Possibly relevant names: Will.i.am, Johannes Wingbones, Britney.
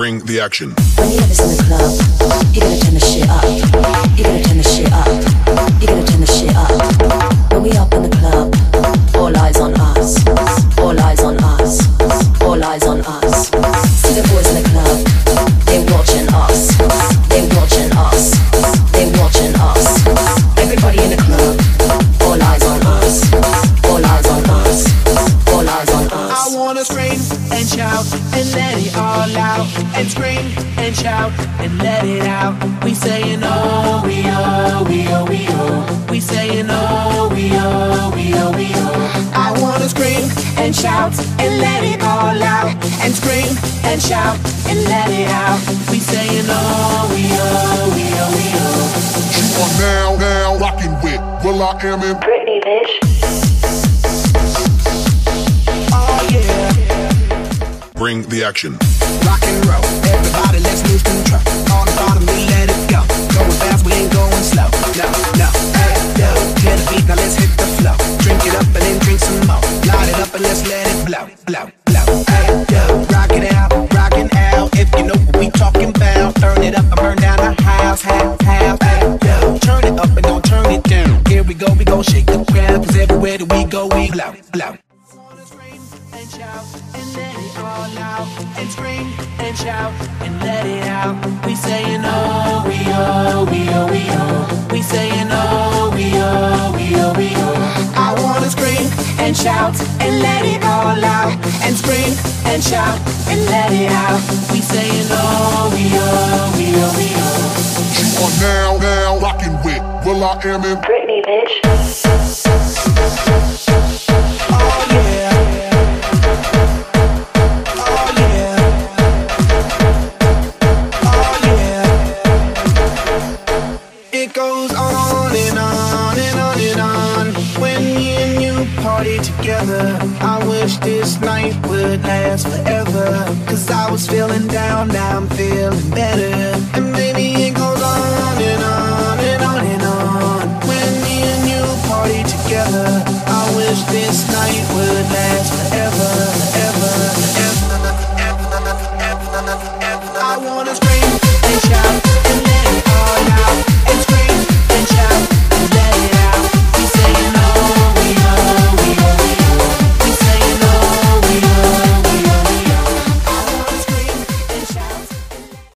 Bring the action. When you have this in the club, you're gonna turn the shit up. You're gonna turn the shit up. You're gonna turn the shit up. When we up in the club, all eyes on us. All eyes on us. All eyes on us. See the boys in the club, they're watching us. They're watching us. They're watching us. Everybody in the club, all eyes on us. All eyes on us. All eyes on us. I wanna scream and shout and let it all out, and scream and shout and let it out. We saying oh, we oh, we oh, we oh. We saying oh, we oh, we oh, we oh. I wanna scream and shout and let it all out, and scream and shout and let it out. We saying oh, we oh, we oh, we oh. You are now rocking with Will.i.am and Britney, bitch. Bring the action. Rock and roll, everybody, let's lose control. On the bottom, we let it go. Going fast, we ain't going slow. No, no, hey, no. Get a beat, now let's hit the flow. Drink it up and then drink some more. Light it up and let's let it blow, blow, blow. Hey, yo, rock it out, if you know what we talking about. Turn it up and burn down the house, half, half. Hey, yo, turn it up and don't turn it down. Here we go, shake the crowd, 'cause everywhere that we go, we blow, blow. And shout and let it all out, and scream and shout and let it out. We saying oh, we oh, we oh, we oh. We saying oh, we oh, we oh, we oh. I wanna scream and shout and let it all out, and scream and shout and let it out. We saying oh, we oh, we oh, we oh. You are now rocking with Will.i.am and Britney, bitch. Oh yeah. Together, I wish this night would last forever. 'Cause I was feeling down, now I'm feeling better.